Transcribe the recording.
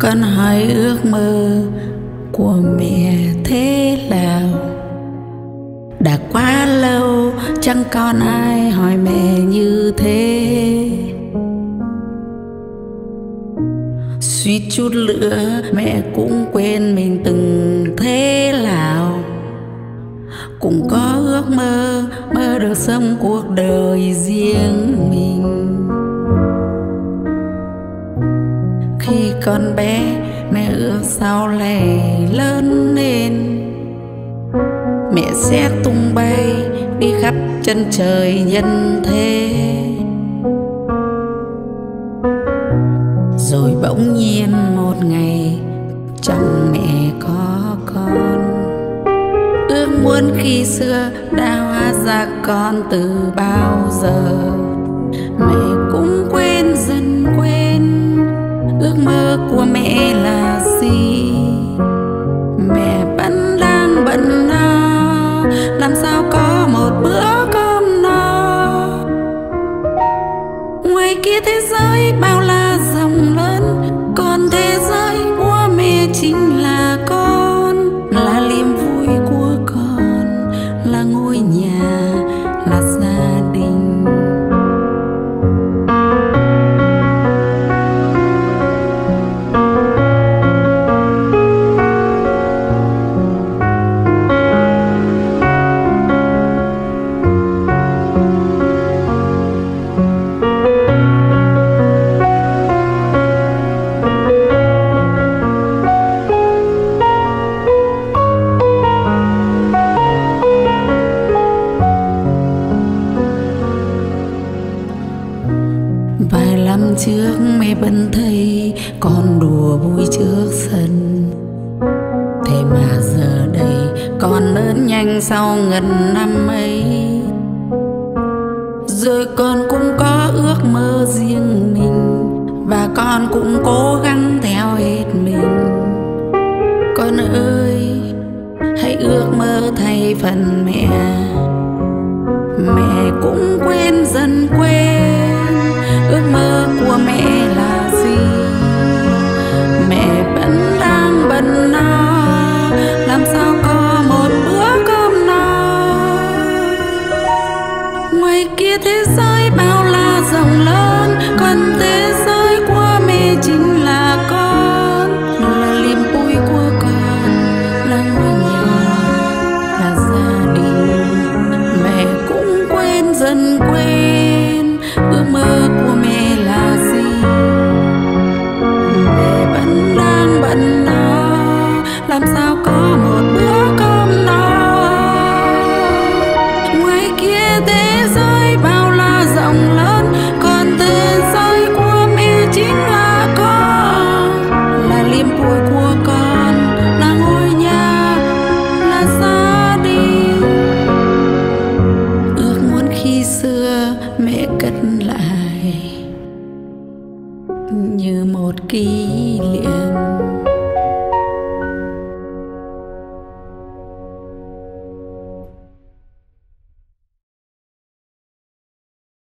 Con hỏi ước mơ của mẹ thế nào đã quá lâu, chẳng còn ai hỏi mẹ như thế. Suýt chút nữa mẹ cũng quên mình từng thế nào, cũng có ước mơ, mơ được sống cuộc đời riêng mình. Khi con bé mẹ ước sau này lớn lên mẹ sẽ tung bay đi khắp chân trời nhân thế. Rồi bỗng nhiên một ngày trong mẹ có con, ước muốn khi xưa đã hóa ra con từ bao giờ. Mẹ cũng quên dần quên ước mơ của mẹ là gì. Mẹ vẫn đang bận lo làm sao có một bữa cơm no. Ngoài kia thế giới bao la rộng lớn, còn thế giới của mẹ chính là con, là niềm vui của con, là ngôi nhà, là gia đình. Vài năm trước mẹ vẫn thấy con đùa vui trước sân, thế mà giờ đây con lớn nhanh sau gần năm ấy. Rồi con cũng có ước mơ riêng mình và con cũng cố gắng theo hết mình. Con ơi, hãy ước mơ thay phần mẹ. Mẹ cũng quên dần quên ước mơ của mẹ là gì. Mẹ vẫn đang bận lo làm sao có một bữa cơm no. Ngoài kia thế giới bao la rộng lớn, còn thế giới của mẹ chính là con, là niềm vui của con, là ngôi nhà, là gia đình. Mẹ cũng quên dần quên ước mơ của mẹ là gì. Mẹ vẫn đang bận lo làm sao có một bữa cơm no. Ngoài kia thế giới bao la rộng lớn, còn thế giới của mẹ chính là con, là niềm vui của con, là ngôi nhà, là gia đình. Ước muốn khi xưa mẹ cất lại như một ký